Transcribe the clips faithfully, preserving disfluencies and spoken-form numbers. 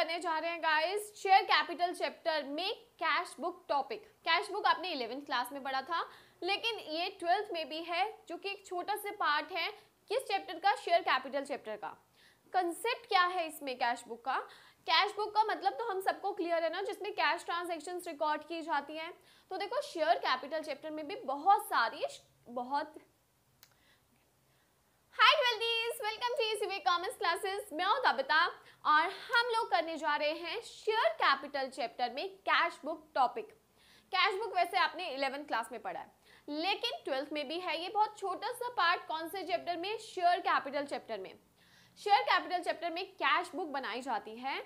करने जा रहे हैं गाइस शेयर कैपिटल चैप्टर में cash book topic. Cash book आपने इलेवेंथ क्लास में पढ़ा था, लेकिन ये ट्वेल्थ में भी है, जो कि एक छोटा सा पार्ट है। किस चैप्टर का? शेयर कैपिटल चैप्टर का। कंसेप्ट क्या है इसमें कैश बुक का? कैश बुक का मतलब तो हम सबको क्लियर है ना, जिसमें कैश ट्रांजेक्शन्स रिकॉर्ड की जाती हैं। तो देखो शेयर कैपिटल चैप्टर में भी बहुत सारी बहुत hi twelfthies, welcome to CBSE commerce classes. मैं हूं तबिता और हम लोग करने जा रहे हैं शेयर कैपिटल चैप्टर में cash book topic. Cash book वैसे आपने इलेवेंथ क्लास में पढ़ा है, लेकिन ट्वेल्थ में भी है। ये बहुत छोटा सा पार्ट कौन से चैप्टर में? शेयर कैपिटल चैप्टर में। शेयर कैपिटल चैप्टर में कैश बुक बनाई जाती है।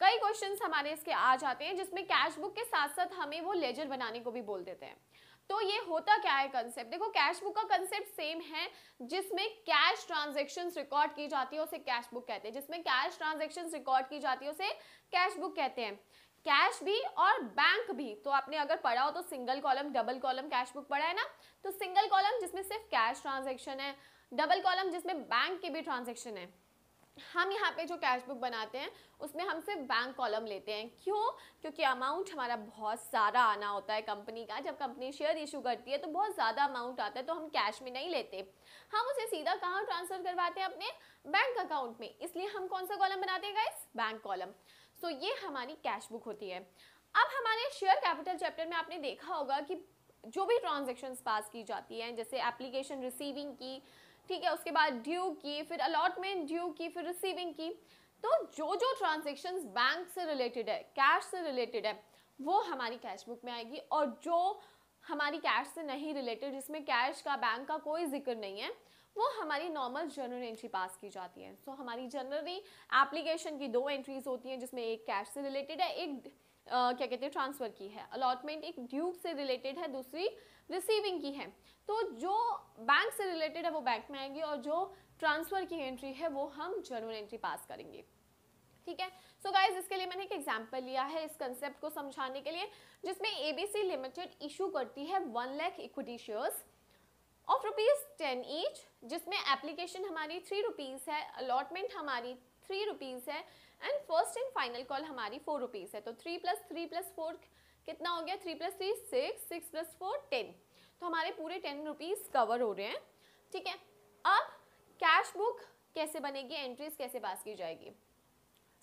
कई क्वेश्चंस हमारे इसके आ जाते हैं, जिसमें कैश बुक के साथ साथ हमें वो लेजर बनाने को भी बोल देते हैं। तो ये होता क्या है कंसेप्ट? देखो कैश बुक का कंसेप्ट सेम है, जिसमें कैश ट्रांजैक्शंस रिकॉर्ड की जाती है उसे कैश बुक कहते हैं। जिसमें कैश ट्रांजैक्शंस रिकॉर्ड की जाती है उसे कैश बुक कहते हैं। कैश भी और बैंक भी। तो आपने अगर पढ़ा हो तो single column double column cash book पढ़ा है ना, तो सिंगल कॉलम जिसमें सिर्फ कैश ट्रांजैक्शन है, डबल कॉलम जिसमें बैंक के भी ट्रांजैक्शन है। हम यहाँ पे जो कैश बुक बनाते हैं उसमें हम सिर्फ बैंक कॉलम लेते हैं। क्यों? क्योंकि अमाउंट हमारा बहुत सारा आना होता है कंपनी का। जब कंपनी शेयर इशू करती है तो बहुत ज़्यादा अमाउंट आता है, तो हम कैश में नहीं लेते। हम उसे सीधा कहाँ ट्रांसफ़र करवाते हैं? अपने बैंक अकाउंट में। इसलिए हम कौन सा कॉलम बनाते हैं guys? Bank column. So so, ये हमारी कैश बुक होती है। अब हमारे शेयर कैपिटल चैप्टर में आपने देखा होगा कि जो भी ट्रांजेक्शन्स पास की जाती हैं, जैसे एप्लीकेशन रिसीविंग की, ठीक है, उसके बाद ड्यू की, फिर अलॉटमेंट ड्यू की, फिर रिसीविंग की, तो जो जो ट्रांजेक्शन्स बैंक से रिलेटेड है, कैश से रिलेटेड है, वो हमारी कैश बुक में आएगी। और जो हमारी कैश से नहीं रिलेटेड, जिसमें कैश का बैंक का कोई जिक्र नहीं है, वो हमारी नॉर्मल जर्नल एंट्री पास की जाती है। सो so, हमारी जनरली एप्लीकेशन की दो एंट्रीज होती हैं, जिसमें एक कैश से रिलेटेड है, एक Uh, क्या कहते हैं ट्रांसफ़र की है। अलॉटमेंट एक ड्यू से रिलेटेड है, दूसरी रिसीविंग की है। तो जो बैंक से रिलेटेड है वो बैंक में आएगी, और जो ट्रांसफ़र की एंट्री है वो हम जर्नल एंट्री पास करेंगे। ठीक है। सो so गाइज, इसके लिए मैंने एक एग्जांपल लिया है इस कंसेप्ट को समझाने के लिए, जिसमें एबीसी लिमिटेड इशू करती है one lakh equity shares of rupees ten each, जिसमें एप्लीकेशन हमारी थ्री रुपीज़ है, अलॉटमेंट हमारी थ्री रुपीज़ है, and first and final call हमारी फोर रुपीज़ है। तो three plus three plus four कितना हो गया? Three plus three six, six plus four ten. तो हमारे पूरे टेन रुपीज़ कवर हो रहे हैं। ठीक है। अब कैश बुक कैसे बनेगी, एंट्रीज कैसे पास की जाएगी?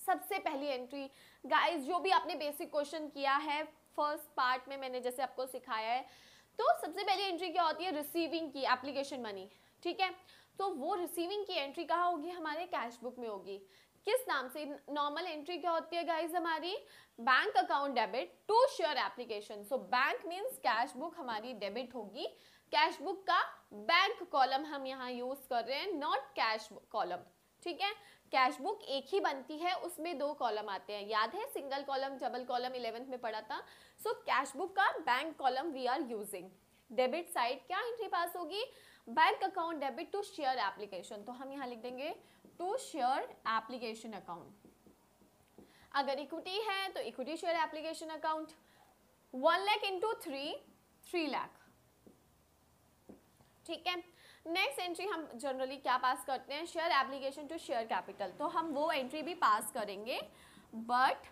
सबसे पहली एंट्री गाइस, जो भी आपने बेसिक क्वेश्चन किया है फर्स्ट पार्ट में, मैंने जैसे आपको सिखाया है, तो सबसे पहली एंट्री क्या होती है? रिसीविंग की एप्लीकेशन मनी। ठीक है। तो वो रिसीविंग की एंट्री कहाँ होगी? हमारे कैश बुक में होगी। किस नाम से? नॉर्मल एंट्री क्या होती है गाइस हमारी? Bank account debit to share application. So bank means cash book हमारी डेबिट होगी। कैश बुक का बैंक कॉलम हम यहाँ यूज कर रहे हैं, नॉट कैश कॉलम। ठीक है। कैश बुक एक ही बनती है, उसमें दो कॉलम आते हैं, याद है? Single column double column eleventh में पढ़ा था। सो कैश बुक का bank column we are using. Debit side क्या एंट्री पास होगी? Bank account debit to share application. तो हम यहाँ लिख देंगे टू शेयर एप्लीकेशन अकाउंट। अगर इक्विटी है तो equity share application account. One lakh into three, three lakh. ठीक है। नेक्स्ट एंट्री हम जनरली क्या पास करते हैं? Share application to share capital. तो हम वो एंट्री भी पास करेंगे, बट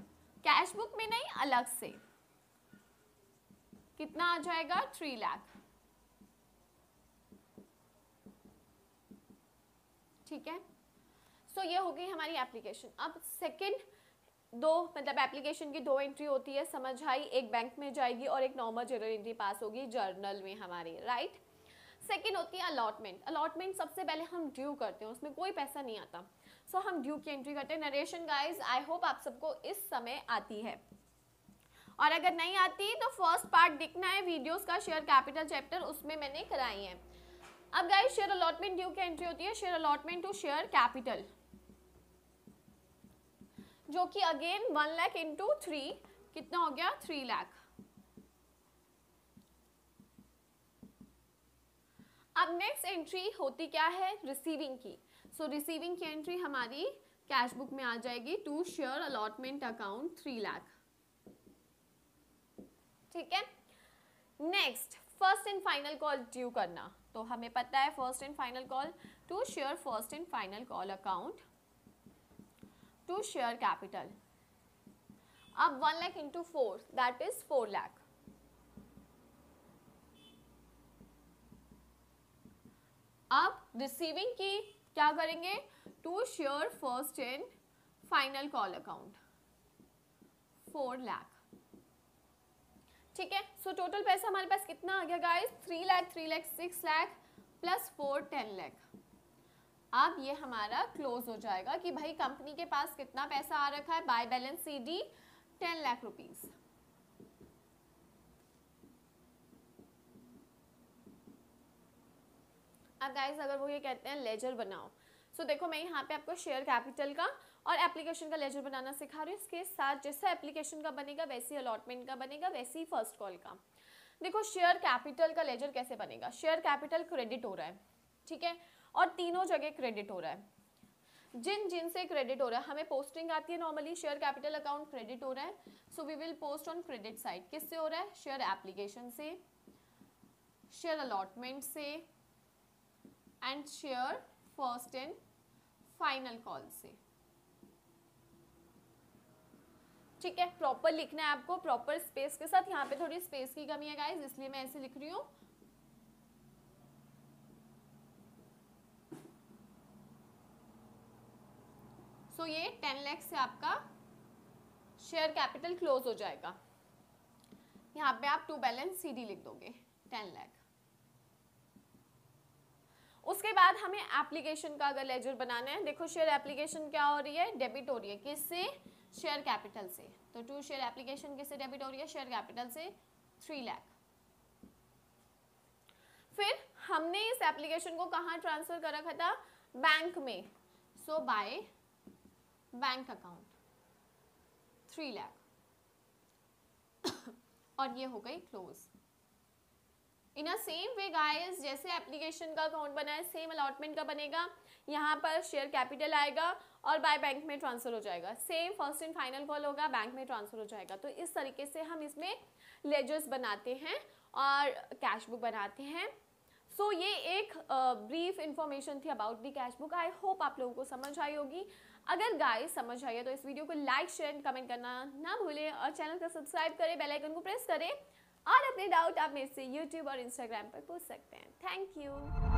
कैश बुक में नहीं, अलग से। कितना आ जाएगा? थ्री लाख। ठीक है। सो so, ये हो गई हमारी एप्लीकेशन। अब सेकंड दो, मतलब एप्लीकेशन की दो एंट्री होती है, समझ आई? एक बैंक में जाएगी और एक नॉर्मल जनरल एंट्री पास होगी जर्नल में हमारी, राइट right? सेकंड होती है अलॉटमेंट। अलॉटमेंट सबसे पहले हम ड्यू करते हैं, उसमें कोई पैसा नहीं आता। सो so, हम ड्यू की एंट्री करते हैं। नरेशन गाइज आई होप आप सबको इस समय आती है, और अगर नहीं आती तो फर्स्ट पार्ट दिखना है वीडियोस का शेयर कैपिटल चैप्टर, उसमें मैंने कराई है। अब गाइस शेयर अलॉटमेंट ड्यू की एंट्री होती है share allotment to share capital, जो कि again one lakh into three, कितना हो गया? थ्री लाख। अब नेक्स्ट एंट्री होती क्या है? रिसीविंग की। सो so, रिसीविंग की एंट्री हमारी कैश बुक में आ जाएगी to share allotment account, three lakh. ठीक है। Next first and final call due करना। तो हमें पता है first and final call to share first and final call account to share capital. अब one lakh into four, that is four lakh. अब receiving की क्या करेंगे, to share first and final call account four lakh. ठीक है, so total पैसा हमारे पास कितना आ गया guys, three lakh three lakh six lakh plus four ten lakh. अब ये हमारा क्लोज हो जाएगा कि भाई कंपनी के पास कितना पैसा आ रखा है, by balance C D ten lakh rupees. अब गाइज अगर वो ये कहते हैं लेजर बनाओ, सो so, देखो मैं यहाँ पे आपको शेयर कैपिटल का और एप्लीकेशन का लेजर बनाना सिखा रही हूँ. इसके साथ जैसा एप्लीकेशन का बनेगा वैसी अलॉटमेंट का बनेगा, वैसी फर्स्ट कॉल का. देखो शेयर कैपिटल का लेजर कैसे बनेगा, शेयर कैपिटल क्रेडिट हो रहा है, ठीक है, और तीनों जगह क्रेडिट हो रहा है. जिन जिन से क्रेडिट हो रहा है, हमें पोस्टिंग आती है normally, share capital account credit हो रहा है, so we will post on credit side. किससे हो रहा है, शेयर एप्लीकेशन से, शेयर अलॉटमेंट से and share first and final call से. ठीक है, प्रॉपर लिखना है आपको, प्रॉपर स्पेस के साथ. यहाँ पे थोड़ी स्पेस की कमी है गाइस, इसलिए मैं ऐसे लिख रही हूँ. सो so, ये टेन लाख से आपका शेयर कैपिटल क्लोज हो जाएगा. यहाँ पे आप टू बैलेंस सीडी लिख दोगे टेन लाख. उसके बाद हमें एप्लीकेशन का अगर लेजर बनाना है, देखो शेयर एप्लीकेशन क्या हो रही है, डेबिट हो रही है, किससे, शेयर कैपिटल से. तो टू शेयर एप्लीकेशन किससे डेबिट हो रही है, शेयर कैपिटल से, थ्री लाख. फिर हमने इस एप्लीकेशन को कहाँ ट्रांसफर कर रखा था, बैंक में, so by bank account three lakh. और ये हो गई close. In a same way guys, जैसे एप्लीकेशन का अकाउंट बना है सेम अलॉटमेंट का बनेगा. यहाँ पर शेयर कैपिटल आएगा और बाय बैंक में ट्रांसफ़र हो जाएगा. Same first and final call होगा, बैंक में ट्रांसफ़र हो जाएगा. तो इस तरीके से हम इसमें लेजर्स बनाते हैं और कैश बुक बनाते हैं. सो so, ये एक ब्रीफ इन्फॉर्मेशन थी about the cash book. I hope आप लोगों को समझ आई होगी. अगर गाइस समझ आई है तो इस वीडियो को लाइक शेयर एंड कमेंट करना ना भूलें और चैनल को सब्सक्राइब करें, बेल आइकन को प्रेस करें और अपने डाउट आप मेरे से यूट्यूब और इंस्टाग्राम पर पूछ सकते हैं. Thank you.